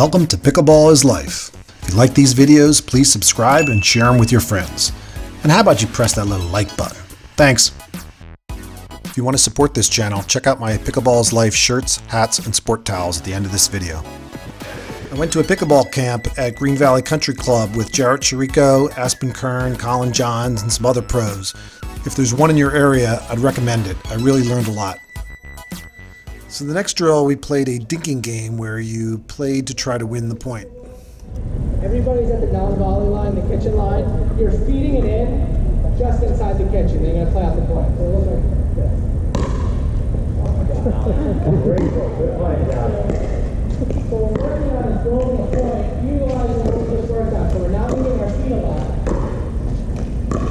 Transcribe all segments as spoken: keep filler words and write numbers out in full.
Welcome to Pickleball is Life. If you like these videos, please subscribe and share them with your friends. And how about you press that little like button? Thanks. If you want to support this channel, check out my Pickleball is Life shirts, hats, and sport towels at the end of this video. I went to a pickleball camp at Green Valley Country Club with Jarrett Chirico, Aspen Kern, Collin Johns, and some other pros. If there's one in your area, I'd recommend it. I really learned a lot. So the next drill, we played a dinking game where you played to try to win the point. Everybody's at the non-volley line, the kitchen line. You're feeding it in just inside the kitchen. They're going to play out the point. So it looks like this. Oh my God. So we're working on is rolling a point, utilizing the first workout. So we're not moving our feet a lot.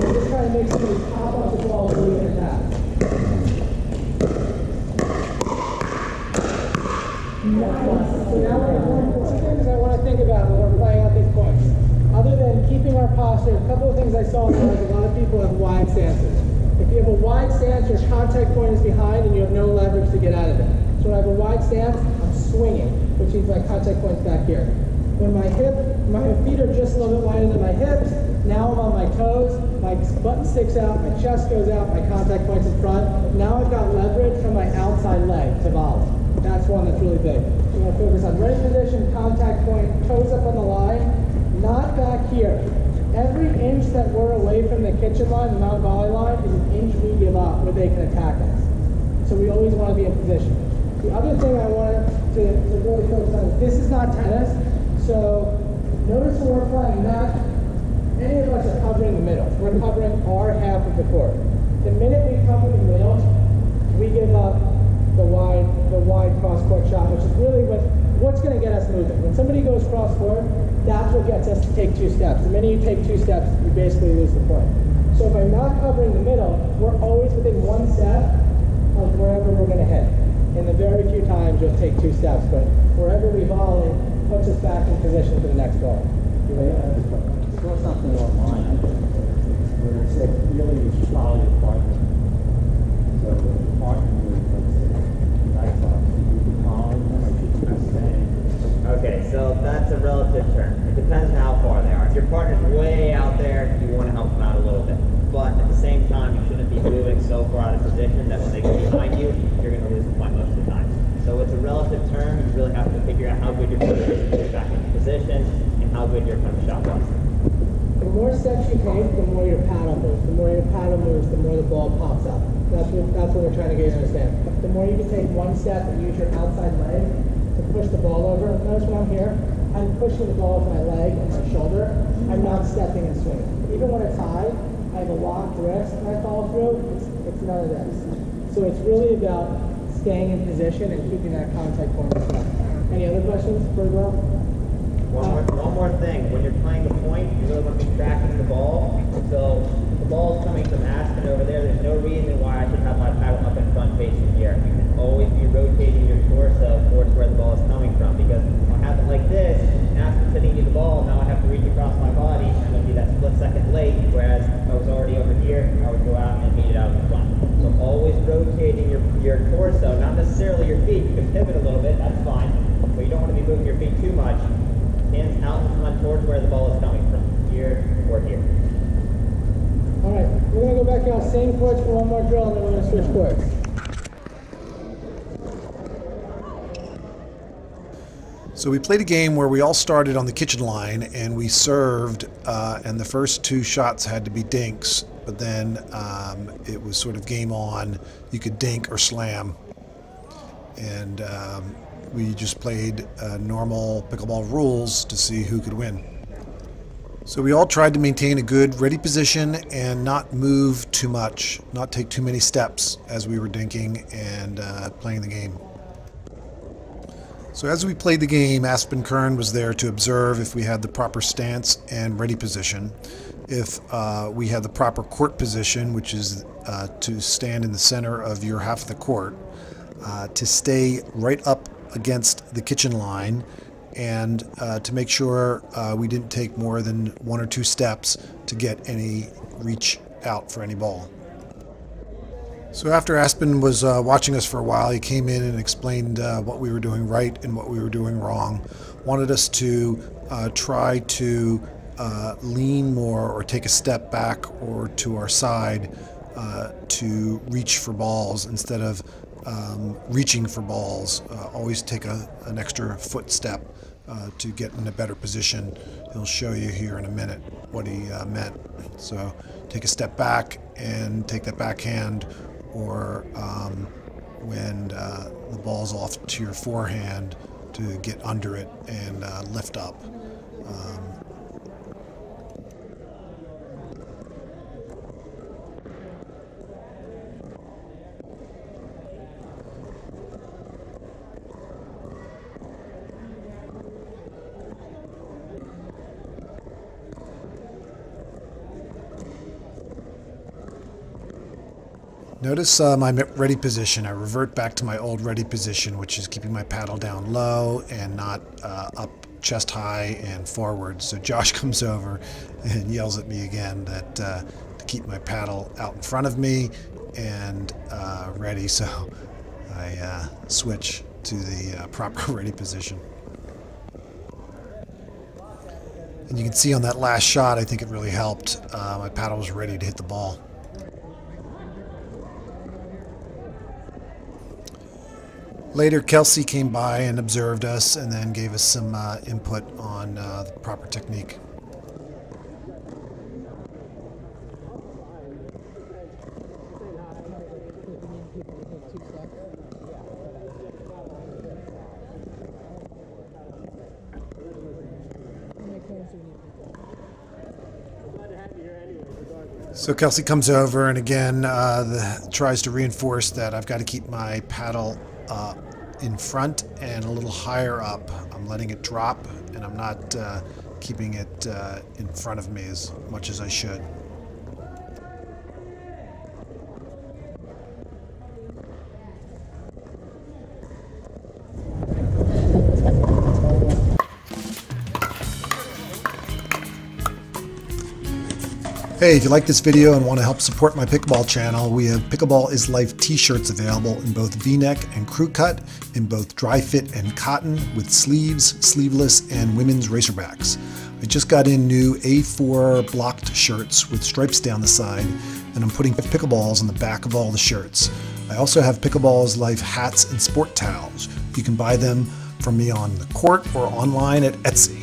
We're just trying to make somebody pop off the ball and move it past. Nice. So now we're going to do two things I want to think about when we're playing out these points. Other than keeping our posture, a couple of things I saw was a lot of people have wide stances. If you have a wide stance, your contact point is behind and you have no leverage to get out of it. So when I have a wide stance, I'm swinging, which means my contact point's back here. When my hip, my feet are just a little bit wider than my hips, now I'm on my toes, my button sticks out, my chest goes out, my contact point's in front. Now I've got leverage from my outside leg to volley. That's one that's really big. I'm going to focus on ready position, contact point, toes up on the line, not back here. Every inch that we're away from the kitchen line, the non-volley line, is an inch we give up where they can attack us. So we always want to be in position. The other thing I wanted to, to really focus on is this is not tennis, so notice when we're playing, not any of us are covering the middle. We're covering our half of the court. The minute we cover the middle, we give up the wide, the wide cross-court shot, which is really what, what's going to get us moving. When somebody goes cross-court, that's what gets us to take two steps. The minute you take two steps, you basically lose the point. So if I'm not covering the middle, we're always within one step of wherever we're going to hit. In the very few times you'll take two steps, but wherever we volley, puts us back in position for the next ball. It's not something online where it's really you follow your partner. So the partner moves, I talk to you, the column, and I keep saying. Okay, so that's a relative term. It depends on how far they are. If your partner's way out there, you want to help them out a little bit. But at the same time, you shouldn't be moving so far out of position that when they get behind you, you're going to lose the point most of the time. So it's a relative term. You really have to figure out how good your partner is to get back into position and how good your kind of shot was. The more steps you take, the more your paddle moves. The more your paddle moves, the more the ball pops up. That's what, that's what we're trying to get you to understand. The more you can take one step and use your outside leg to push the ball over. Notice when I'm here, I'm pushing the ball with my leg and my shoulder. I'm not stepping and swinging. Even when it's high, I have a locked wrist and I follow through, it's, it's none of this. So it's really about staying in position and keeping that contact point as well. Any other questions for Will? One more, one more thing. When you're playing the point, you really want to be tracking the ball. So the ball is coming from Aspen over there. There's no reason why I should have my paddle up in front facing here. You can always be rotating your torso towards where the ball is coming from, because if I have it like this, Aspen's hitting you the ball, now I have to reach across my body. That split second late, whereas if I was already over here, I would go out and beat it out of the front. So always rotating your, your torso, not necessarily your feet. You can pivot a little bit, that's fine, but you don't want to be moving your feet too much. Hands out and front towards where the ball is coming from, here or here. All right, we're going to go back to our same courts for one more drill, and then we're going to switch courts. So we played a game where we all started on the kitchen line and we served, uh, and the first two shots had to be dinks, but then um, it was sort of game on. You could dink or slam. And um, we just played uh, normal pickleball rules to see who could win. So we all tried to maintain a good ready position and not move too much, not take too many steps as we were dinking and uh, playing the game. So as we played the game, Aspen Kern was there to observe if we had the proper stance and ready position, if uh, we had the proper court position, which is uh, to stand in the center of your half of the court, uh, to stay right up against the kitchen line, and uh, to make sure uh, we didn't take more than one or two steps to get any reach out for any ball. So after Aspen was uh, watching us for a while, he came in and explained uh, what we were doing right and what we were doing wrong. Wanted us to uh, try to uh, lean more or take a step back or to our side uh, to reach for balls instead of um, reaching for balls. Uh, always take a, an extra footstep uh, to get in a better position. He'll show you here in a minute what he uh, meant. So take a step back and take that backhand, or um, when uh, the ball's off to your forehand, to get under it and uh, lift up. Um, Notice uh, my ready position. I revert back to my old ready position, which is keeping my paddle down low and not uh, up chest high and forward. So Josh comes over and yells at me again that uh, to keep my paddle out in front of me and uh, ready. So I uh, switch to the uh, proper ready position. And you can see on that last shot, I think it really helped. Uh, my paddle was ready to hit the ball. Later, Kelsey came by and observed us and then gave us some uh, input on uh, the proper technique. So Kelsey comes over and again uh, the, tries to reinforce that I've got to keep my paddle Uh, in front and a little higher up. I'm letting it drop and I'm not uh, keeping it uh, in front of me as much as I should. Hey, if you like this video and want to help support my pickleball channel, we have Pickleball is Life t-shirts available in both V-neck and crew cut, in both dry fit and cotton, with sleeves, sleeveless, and women's racerbacks. I just got in new A four blocked shirts with stripes down the side, and I'm putting pickleballs on the back of all the shirts. I also have Pickleball is Life hats and sport towels. You can buy them from me on the court or online at Etsy.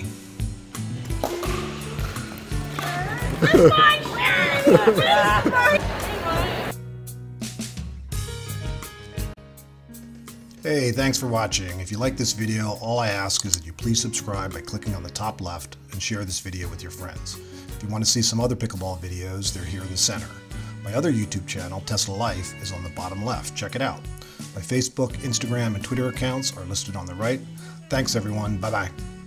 Hey, thanks for watching. If you like this video, all I ask is that you please subscribe by clicking on the top left and share this video with your friends. If you want to see some other pickleball videos, they're here in the center. My other YouTube channel, Tesla Life, is on the bottom left. Check it out. My Facebook, Instagram, and Twitter accounts are listed on the right. Thanks, everyone. Bye-bye.